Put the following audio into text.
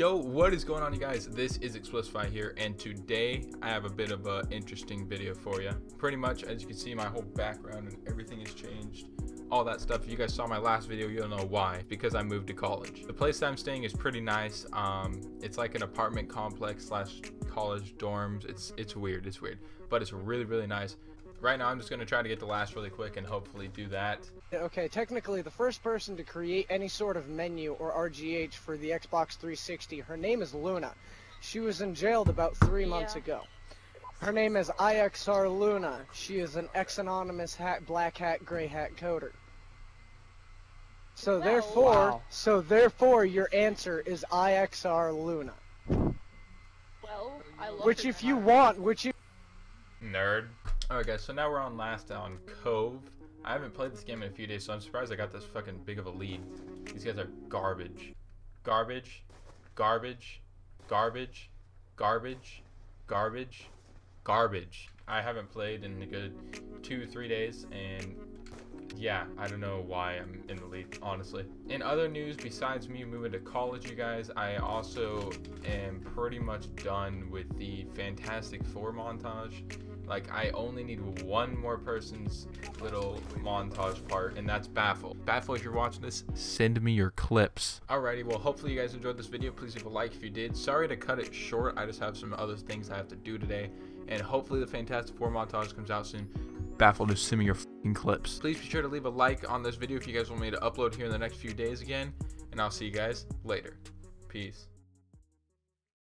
Yo, what is going on, you guys? This is Xplicify here, and today I have a bit of an interesting video for you. Pretty much, as you can see, my whole background and everything has changed. All that stuff. If you guys saw my last video, you'll know why. Because I moved to college. The place that I'm staying is pretty nice. It's like an apartment complex slash college dorms. It's weird. It's weird, but it's really, really nice. Right now, I'm just gonna try to get the last really quick and hopefully do that. Okay, technically, the first person to create any sort of menu or RGH for the Xbox 360, her name is Luna. She was in jail about 3 months ago. Her name is IXR Luna. She is an ex-anonymous hat, black hat, gray hat coder. So therefore, your answer is IXR Luna. Well, I love which, if you want, which you nerd. Alright guys, so now we're on Last Down Cove. I haven't played this game in a few days, so I'm surprised I got this fucking big of a lead. These guys are garbage. Garbage. Garbage. Garbage. Garbage. Garbage. Garbage. I haven't played in a good 2-3 days, and yeah, I don't know why I'm in the lead, honestly. In other news, besides me moving to college, you guys, I also am pretty much done with the Fantastic Four montage. Like, I only need one more person's little montage part, and that's Baffle. Baffle, if you're watching this, send me your clips. Alrighty, well, hopefully you guys enjoyed this video. Please leave a like if you did. Sorry to cut it short. I just have some other things I have to do today, and hopefully the Fantastic Four montage comes out soon. Baffle, just send me your f***ing clips. Please be sure to leave a like on this video if you guys want me to upload here in the next few days again, and I'll see you guys later. Peace.